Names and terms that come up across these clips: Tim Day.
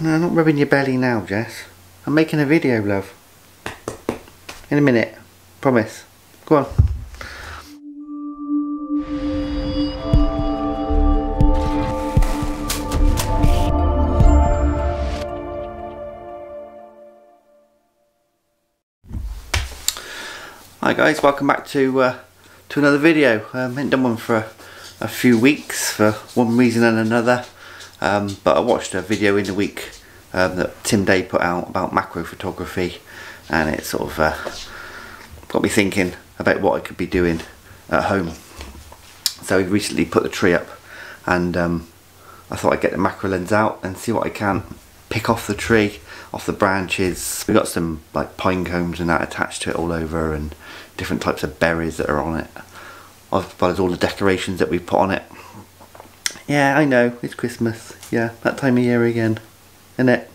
No, not rubbing your belly now, Jess. I'm making a video, love. In a minute. Promise. Go on. Hi guys, welcome back to another video. I haven't done one for a few weeks for one reason and another. But I watched a video in the week that Tim Day put out about macro photography, and it sort of got me thinking about what I could be doing at home. So he recently put the tree up, and I thought I'd get the macro lens out and see what I can pick off the tree, off the branches. We've got some like pine cones and that attached to it all over, and different types of berries that are on it, as well as all the decorations that we put on it. Yeah, I know, it's Christmas. Yeah, that time of year again, isn't it?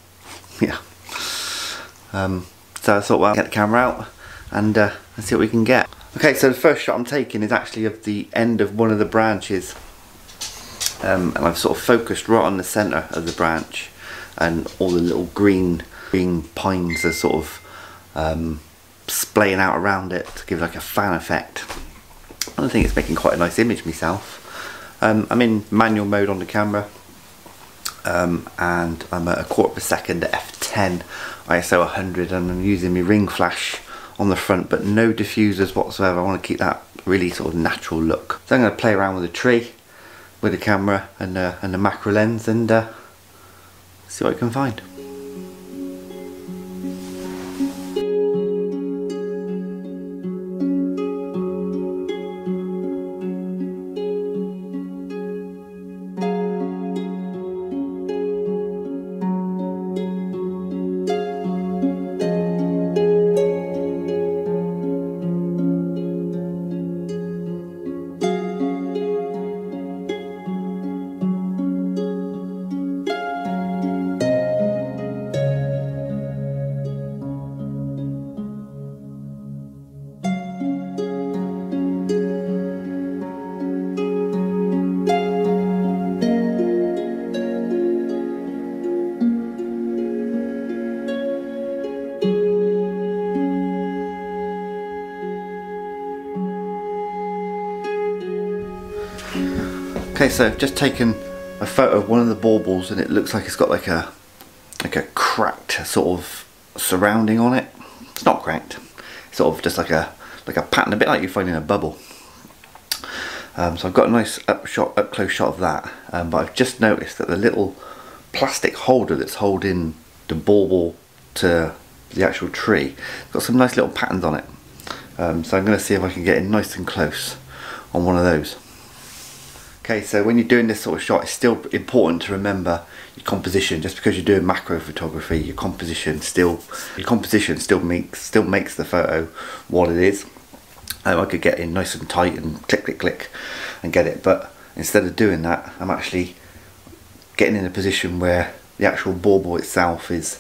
Yeah. So I thought, well, I'll get the camera out and see what we can get. Okay, so the first shot I'm taking is actually of the end of one of the branches. And I've sort of focused right on the centre of the branch, and all the little green pines are sort of splaying out around it to give like a fan effect. I think it's making quite a nice image myself. I'm in manual mode on the camera, and I'm at 1/4 of a second at f/10, ISO 100, and I'm using my ring flash on the front, but no diffusers whatsoever. I want to keep that really sort of natural look. So I'm going to play around with the tree, with the camera and the macro lens, and see what I can find. Okay, so I've just taken a photo of one of the baubles, and it looks like it's got like a cracked sort of surrounding on it. It's not cracked, it's sort of just like a pattern, a bit like you find in a bubble. So I've got a nice up close shot of that, but I've just noticed that the little plastic holder that's holding the bauble to the actual tree, it's got some nice little patterns on it. So I'm going to see if I can get in nice and close on one of those. Okay, so when you're doing this sort of shot, it's still important to remember your composition. Just because you're doing macro photography, your composition still makes the photo what it is. I could get in nice and tight and click, click, click, and get it. But instead of doing that, I'm actually getting in a position where the actual bauble itself is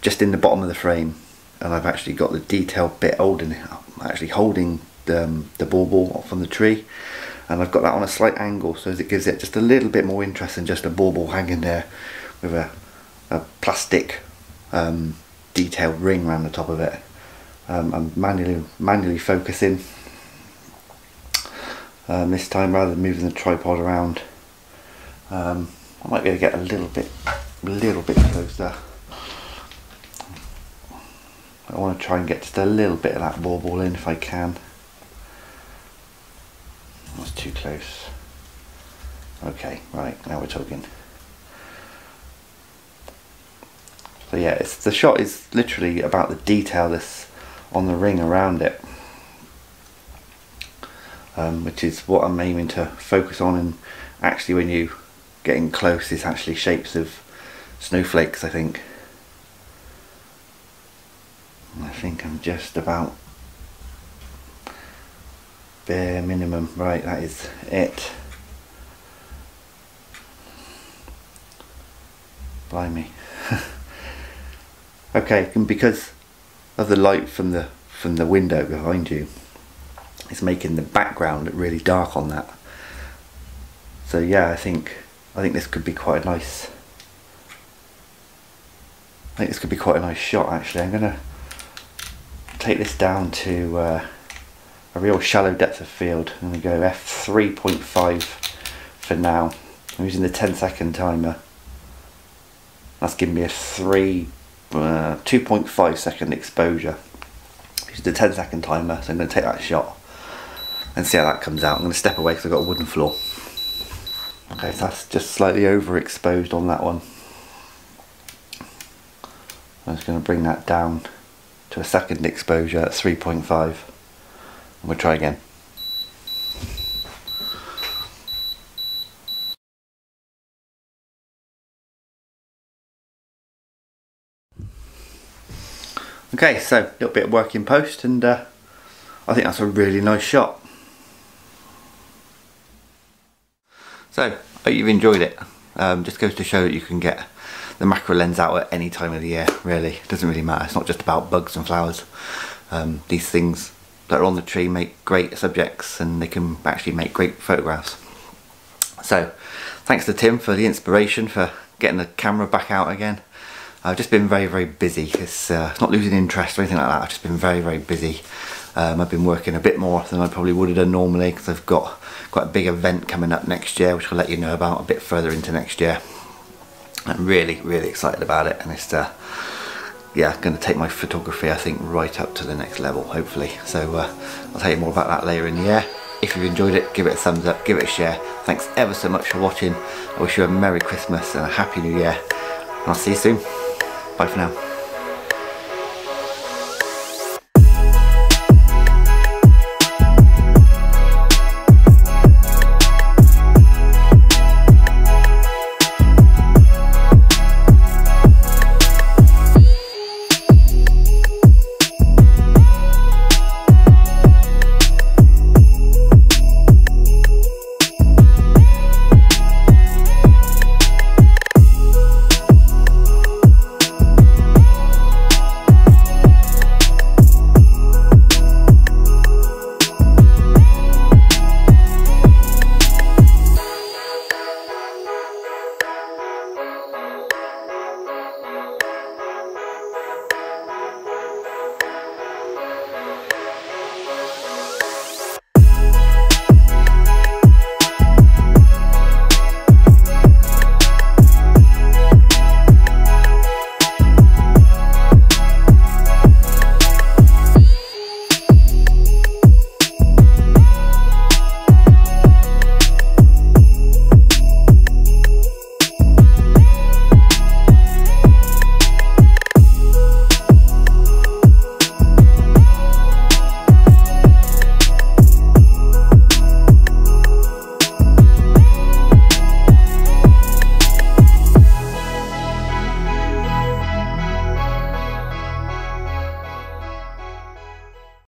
just in the bottom of the frame, and I've actually got the detailed bit holding it up, actually holding the bauble from the tree. And I've got that on a slight angle, so it gives it just a little bit more interest than just a bauble hanging there with a plastic detailed ring around the top of it. I'm manually focusing this time rather than moving the tripod around. I might be able to get a little bit closer. I want to try and get just a little bit of that bauble in if I can. That's too close. Okay, right, now we're talking. So yeah, the shot is literally about the detail that's on the ring around it, which is what I'm aiming to focus on. And actually when you get in close, it's actually shapes of snowflakes, I think. And I think I'm just about bare minimum. Right, that is it. Blimey. Okay, and because of the light from the window behind you, it's making the background really dark on that. So yeah, I think this could be quite a nice I think this could be quite a nice shot actually. I'm going to take this down to a real shallow depth of field. I'm going to go f3.5 for now. I'm using the 10-second timer. That's giving me a 2.5 second exposure. Using the 10-second timer, so I'm going to take that shot and see how that comes out. I'm going to step away because I've got a wooden floor. Okay, so that's just slightly overexposed on that one. I'm just going to bring that down to a second exposure at 3.5, and we'll try again. Okay, so a little bit of work in post, and I think that's a really nice shot. So, I hope you've enjoyed it. Just goes to show that you can get the macro lens out at any time of the year, really. It doesn't really matter. It's not just about bugs and flowers. These things that are on the tree make great subjects, and they can actually make great photographs. So, thanks to Tim for the inspiration for getting the camera back out again. I've just been very, very busy. It's not losing interest or anything like that. I've just been very, very busy. I've been working a bit more than I probably would have done normally, because I've got quite a big event coming up next year, which I'll let you know about a bit further into next year. I'm really, really excited about it, and it's yeah, going to take my photography, I think, right up to the next level, hopefully. So I'll tell you more about that later in the year. If you've enjoyed it, give it a thumbs up, give it a share. Thanks ever so much for watching. I wish you a Merry Christmas and a Happy New Year, and I'll see you soon. Bye for now.